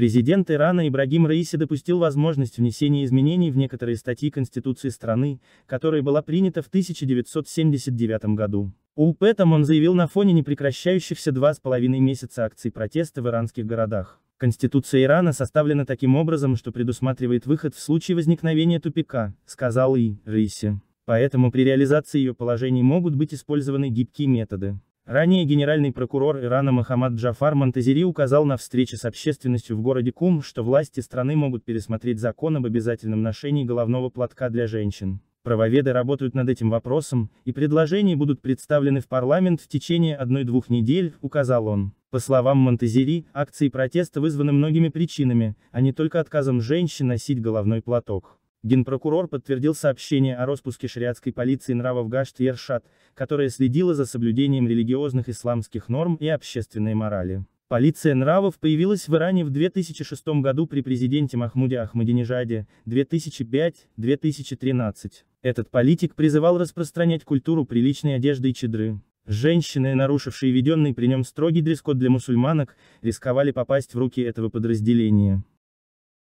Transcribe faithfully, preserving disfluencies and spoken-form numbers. Президент Ирана Ибрагим Раиси допустил возможность внесения изменений в некоторые статьи Конституции страны, которая была принята в тысяча девятьсот семьдесят девятом году. Об этом он заявил на фоне непрекращающихся два с половиной месяца акций протеста в иранских городах. «Конституция Ирана составлена таким образом, что предусматривает выход в случае возникновения тупика», — сказал И. Раиси. «Поэтому при реализации ее положений могут быть использованы гибкие методы». Ранее генеральный прокурор Ирана Мохаммад Джафар Монтазери указал на встрече с общественностью в городе Кум, что власти страны могут пересмотреть закон об обязательном ношении головного платка для женщин. Правоведы работают над этим вопросом, и предложения будут представлены в парламент в течение одной-двух недель, указал он. По словам Монтазери, акции протеста вызваны многими причинами, а не только отказом женщин носить головной платок. Генпрокурор подтвердил сообщение о распуске шариатской полиции нравов Гашт-и-Эршад, которая следила за соблюдением религиозных исламских норм и общественной морали. Полиция нравов появилась в Иране в две тысячи шестом году при президенте Махмуде Ахмадинежаде, две тысячи пятом — две тысячи тринадцатом. Этот политик призывал распространять культуру приличной одежды и чедры. Женщины, нарушившие введенный при нем строгий дресс-код для мусульманок, рисковали попасть в руки этого подразделения.